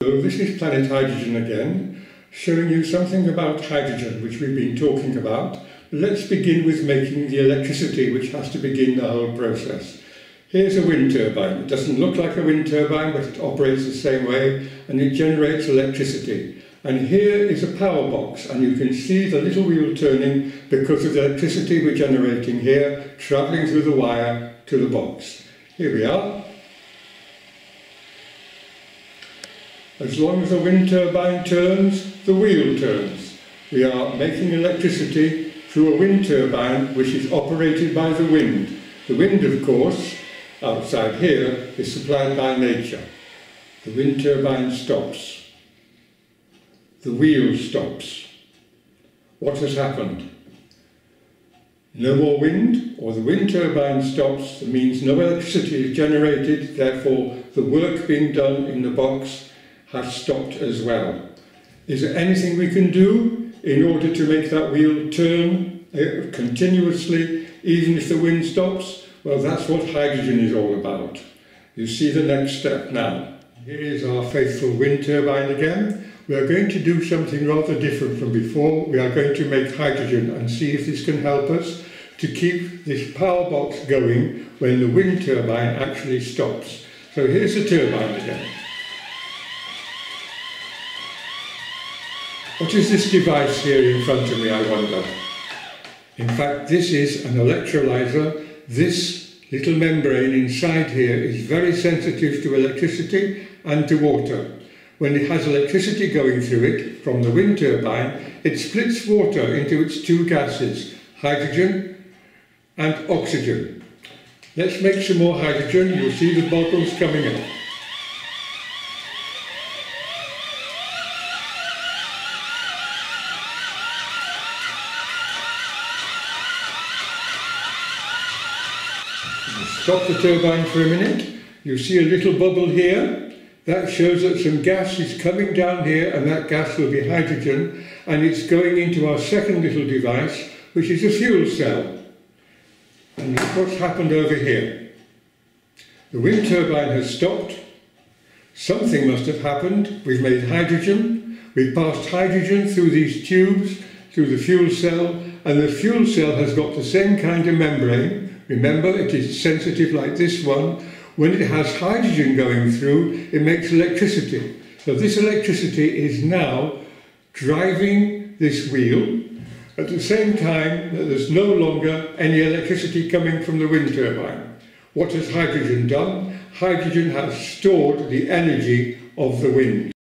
This is Planet Hydrogen again, showing you something about hydrogen which we've been talking about. Let's begin with making the electricity which has to begin the whole process. Here's a wind turbine. It doesn't look like a wind turbine, but it operates the same way and it generates electricity. And here is a power box, and you can see the little wheel turning because of the electricity we're generating here, travelling through the wire to the box. Here we are. As long as the wind turbine turns, the wheel turns. We are making electricity through a wind turbine which is operated by the wind. The wind, of course, outside here, is supplied by nature. The wind turbine stops. The wheel stops. What has happened? No more wind, or the wind turbine stops. That means no electricity is generated, therefore the work being done in the box has stopped as well. Is there anything we can do in order to make that wheel turn continuously, even if the wind stops? Well, that's what hydrogen is all about. You see the next step now. Here is our faithful wind turbine again. We are going to do something rather different from before. We are going to make hydrogen and see if this can help us to keep this power box going when the wind turbine actually stops. So here's the turbine again. What is this device here in front of me, I wonder? In fact, this is an electrolyser. This little membrane inside here is very sensitive to electricity and to water. When it has electricity going through it from the wind turbine, it splits water into its two gases, hydrogen and oxygen. Let's make some more hydrogen. You'll see the bottles coming up. Stop the turbine for a minute. You see a little bubble here. That shows that some gas is coming down here, and that gas will be hydrogen, and it's going into our second little device, which is a fuel cell. And look what's happened over here. The wind turbine has stopped. Something must have happened. We've made hydrogen. We've passed hydrogen through these tubes, through the fuel cell, and the fuel cell has got the same kind of membrane. Remember, it is sensitive like this one. When it has hydrogen going through, it makes electricity. So this electricity is now driving this wheel at the same time that there's no longer any electricity coming from the wind turbine. What has hydrogen done? Hydrogen has stored the energy of the wind.